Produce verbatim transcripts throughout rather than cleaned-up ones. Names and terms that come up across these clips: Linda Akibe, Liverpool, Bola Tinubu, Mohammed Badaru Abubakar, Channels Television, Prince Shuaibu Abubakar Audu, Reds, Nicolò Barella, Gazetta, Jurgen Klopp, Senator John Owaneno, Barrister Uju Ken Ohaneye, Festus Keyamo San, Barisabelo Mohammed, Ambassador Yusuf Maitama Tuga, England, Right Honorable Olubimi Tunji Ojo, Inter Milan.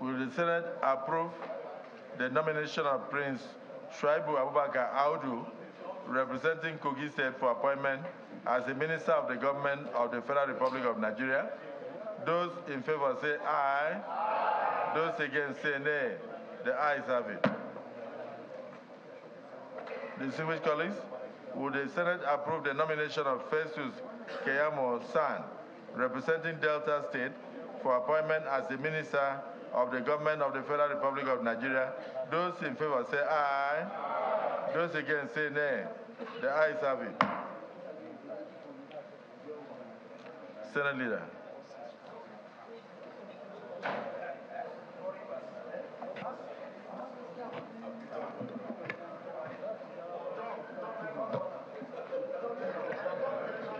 Will the Senate approve the nomination of Prince Shuaibu Abubakar Audu, representing Kogi State, for appointment as a Minister of the Government of the Federal Republic of Nigeria? Those in favor say aye. Aye. Those against say nay. The ayes have it. Distinguished colleagues, would the Senate approve the nomination of Festus Keyamo San, representing Delta State, for appointment as the Minister of the Government of the Federal Republic of Nigeria? Those in favor say aye. Aye. Those against say nay. The ayes have it. Senate Leader.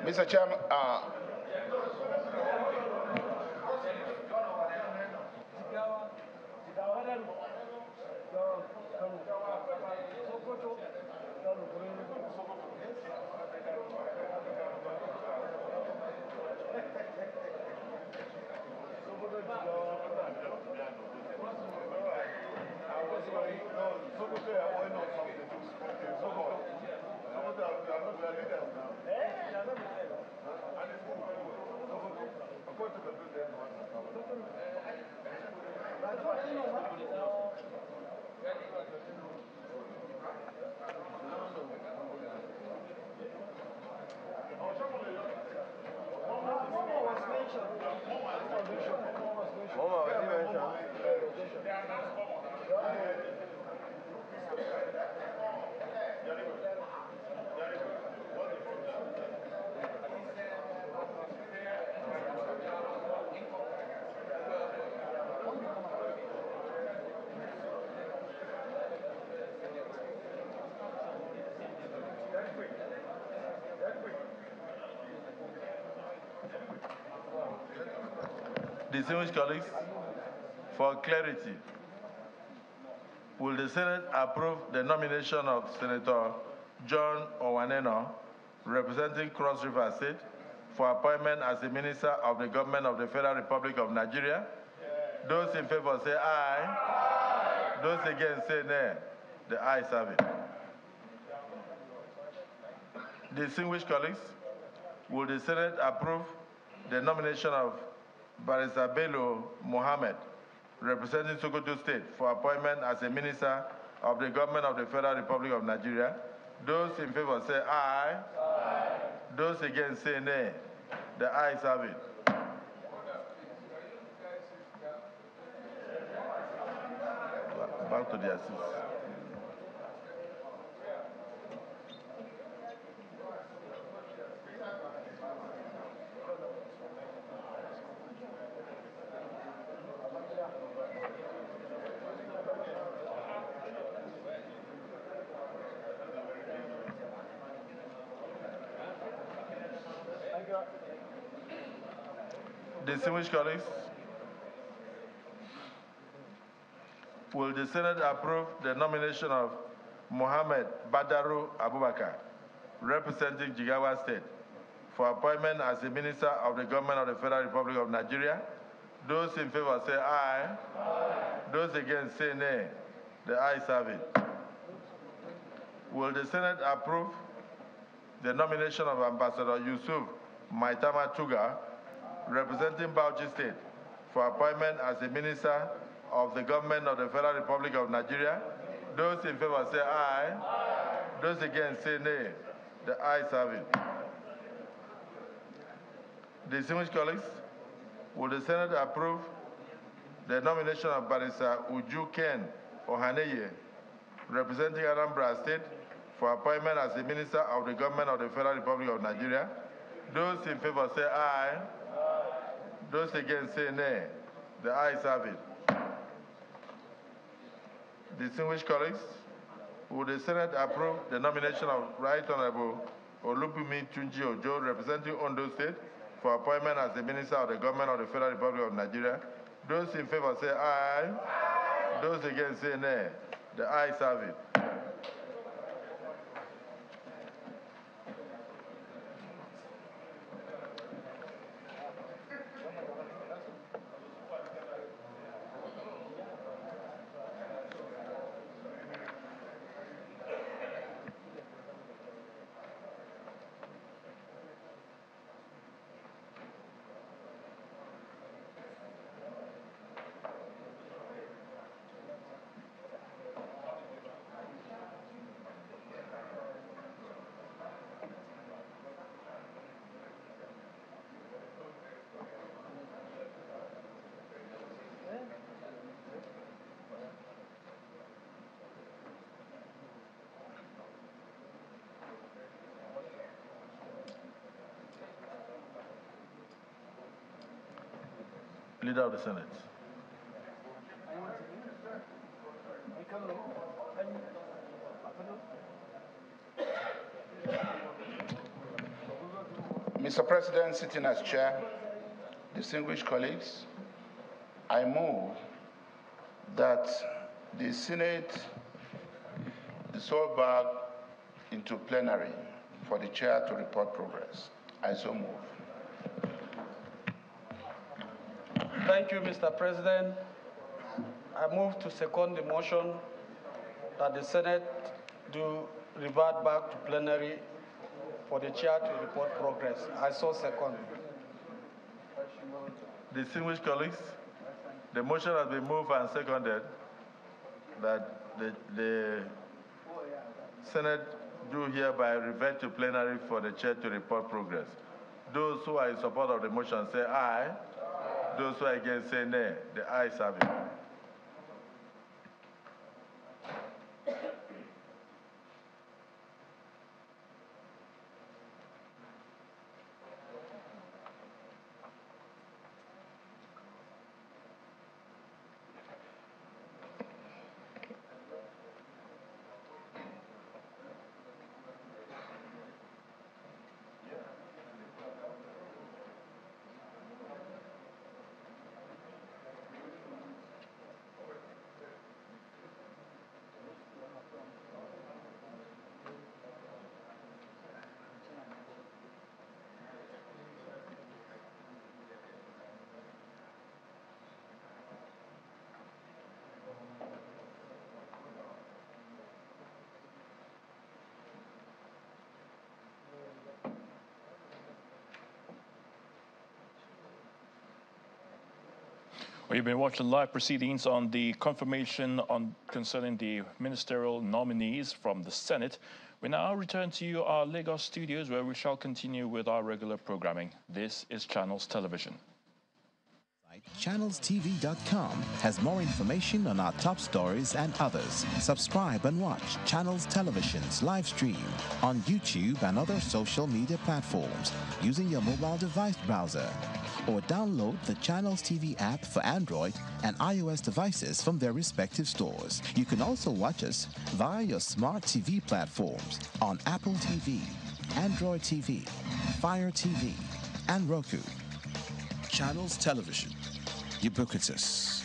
Mister Chairman, uh, Distinguished colleagues, for clarity, will the Senate approve the nomination of Senator John Owaneno, representing Cross River State, for appointment as the Minister of the Government of the Federal Republic of Nigeria? Yeah. Those in favor say aye. Aye. Those against say nay. The ayes have it. Distinguished colleagues, will the Senate approve the nomination of Barisabelo Mohammed, representing Sokoto State, for appointment as a Minister of the Government of the Federal Republic of Nigeria? Those in favor say aye. Aye. Those against say nay. The ayes have it. Back to the assist. Distinguished colleagues, will the Senate approve the nomination of Mohammed Badaru Abubakar, representing Jigawa State, for appointment as the Minister of the Government of the Federal Republic of Nigeria? Those in favor say aye. Aye. Those against say nay. The ayes have it. Will the Senate approve the nomination of Ambassador Yusuf Maitama Tuga, representing Bauchi State, for appointment as the Minister of the Government of the Federal Republic of Nigeria? Those in favor say aye. Aye. Those against say nay. The ayes have it. Distinguished colleagues, will the Senate approve the nomination of Barrister Uju Ken Ohaneye, representing Anambra State, for appointment as the Minister of the Government of the Federal Republic of Nigeria? Those in favor say aye. Aye. Those against say nay. The ayes have it. Distinguished colleagues, will the Senate approve the nomination of Right Honorable Olubimi Tunji Ojo, representing Ondo State, for appointment as the Minister of the Government of the Federal Republic of Nigeria? Those in favor say aye. Aye. Those against say nay. The ayes have it. Leader of the Senate. Mister President, sitting as chair, distinguished colleagues, I move that the Senate dissolve back into plenary for the chair to report progress. I so move. Thank you, Mister President. I move to second the motion that the Senate do revert back to plenary for the chair to report progress. I so second. Distinguished colleagues, the motion has been moved and seconded that the, the Senate do hereby revert to plenary for the chair to report progress. Those who are in support of the motion say aye. Those who are against say nay. The ayes have it. You've been watching live proceedings on the confirmation on concerning the ministerial nominees from the Senate. We now return to our Lagos studios where we shall continue with our regular programming. This is Channels Television. Channels T V dot com has more information on our top stories and others. Subscribe and watch Channels Television's live stream on YouTube and other social media platforms using your mobile device browser, or download the Channels T V app for Android and iOS devices from their respective stores. You can also watch us via your smart T V platforms on Apple T V, Android T V, Fire T V, and Roku. Channels Television, ubiquitous.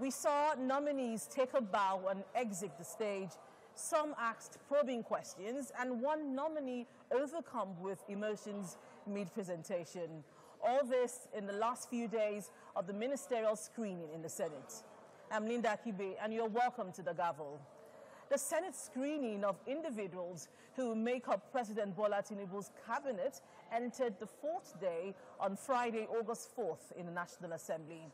We saw nominees take a bow and exit the stage. Some asked probing questions, and one nominee overcome with emotions mid-presentation. All this in the last few days of the ministerial screening in the Senate. I'm Linda Akibe, and you're welcome to The Gavel. The Senate screening of individuals who make up President Bola Tinubu's cabinet entered the fourth day on Friday, August fourth, in the National Assembly.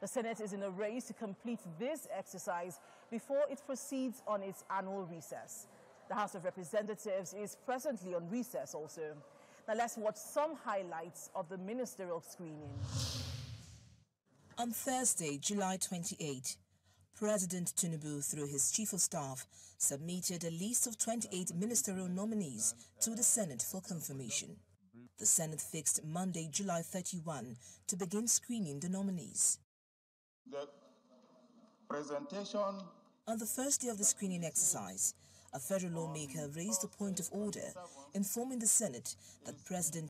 The Senate is in a race to complete this exercise before it proceeds on its annual recess. The House of Representatives is presently on recess also. Now let's watch some highlights of the ministerial screening. On Thursday, July twenty-eighth, President Tinubu, through his Chief of Staff, submitted a list of twenty-eight ministerial nominees to the Senate for confirmation. The Senate fixed Monday, July thirty-first, to begin screening the nominees. The presentation. On the first day of the screening exercise, a federal lawmaker raised a point of order, informing the Senate that President